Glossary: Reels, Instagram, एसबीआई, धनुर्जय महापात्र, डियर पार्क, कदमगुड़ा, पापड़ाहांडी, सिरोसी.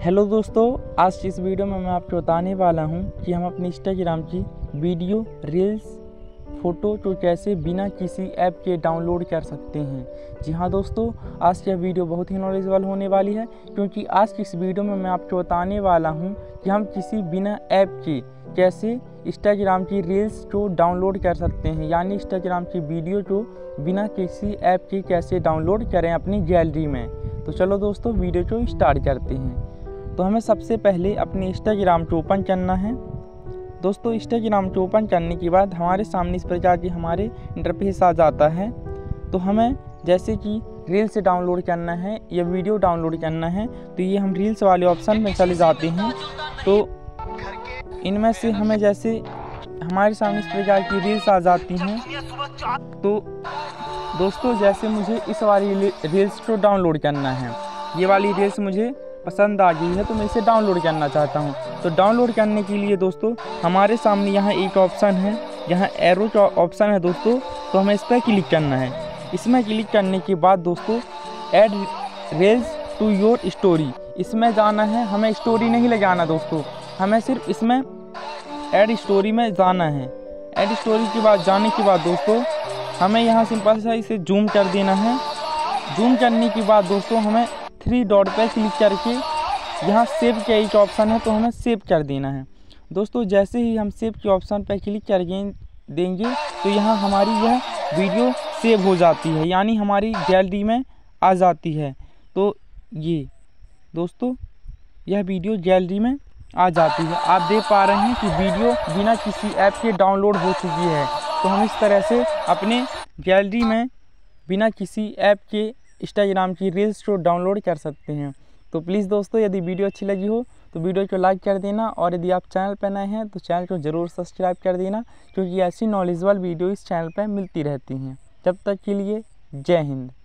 Hello दोस्तों, आज इस वीडियो में मैं आपको बताने वाला हूं कि हम अपने इंस्टाग्राम की वीडियो, रील्स, फ़ोटो को कैसे बिना किसी ऐप के डाउनलोड कर सकते हैं। जी हाँ दोस्तों, आज की यह वीडियो बहुत ही नॉलेजेबल होने वाली है, क्योंकि आज की इस वीडियो में मैं आपको बताने वाला हूं कि हम किसी बिना ऐप के कैसे इंस्टाग्राम की रील्स को डाउनलोड कर सकते हैं, यानी इंस्टाग्राम की वीडियो को बिना किसी ऐप के कैसे डाउनलोड करें अपनी गैलरी में। तो चलो दोस्तों, वीडियो को स्टार्ट करते हैं। तो हमें सबसे पहले अपने इंस्टाग्राम को ओपन करना है। दोस्तों, इंस्टाग्राम को ओपन करने के बाद हमारे सामने इस प्रकार की हमारे इंटरफेस आ जाता है। तो हमें जैसे कि रील्स डाउनलोड करना है या वीडियो डाउनलोड करना है, तो ये हम रील्स वाले ऑप्शन में चले जाते हैं। तो इनमें से हमें जैसे हमारे सामने इस प्रकार की रील्स आ जाती हैं। तो दोस्तों, जैसे मुझे इस वाली रील्स को डाउनलोड करना है, ये वाली रील्स मुझे पसंद आ गई है, तो मैं इसे डाउनलोड करना चाहता हूँ। तो डाउनलोड करने के लिए दोस्तों हमारे सामने यहाँ एक ऑप्शन है, यहाँ एरो का ऑप्शन है दोस्तों। तो हमें इस पर क्लिक करना है। इसमें क्लिक करने के बाद दोस्तों add reels to your story, इसमें जाना है। हमें स्टोरी नहीं लगाना दोस्तों, हमें सिर्फ इसमें ऐड स्टोरी में जाना है। ऐड स्टोरी के बाद जाने के बाद दोस्तों हमें यहाँ सिंपल सा इसे जूम कर देना है। जूम करने के बाद दोस्तों हमें 3 डॉट पर क्लिक करके यहाँ सेव का एक ऑप्शन है, तो हमें सेव कर देना है। दोस्तों, जैसे ही हम सेव के ऑप्शन पर क्लिक कर देंगे तो यहाँ हमारी यह वीडियो सेव हो जाती है, यानी हमारी गैलरी में आ जाती है। तो ये दोस्तों यह वीडियो गैलरी में आ जाती है। आप देख पा रहे हैं कि वीडियो बिना किसी ऐप के डाउनलोड हो चुकी है। तो हम इस तरह से अपने गैलरी में बिना किसी ऐप के इंस्टाग्राम की रील्स को डाउनलोड कर सकते हैं। तो प्लीज़ दोस्तों, यदि वीडियो अच्छी लगी हो तो वीडियो को लाइक कर देना, और यदि आप चैनल पर नए हैं तो चैनल को ज़रूर सब्सक्राइब कर देना, क्योंकि ऐसी नॉलेजेबल वीडियो इस चैनल पर मिलती रहती हैं। तब तक के लिए जय हिंद।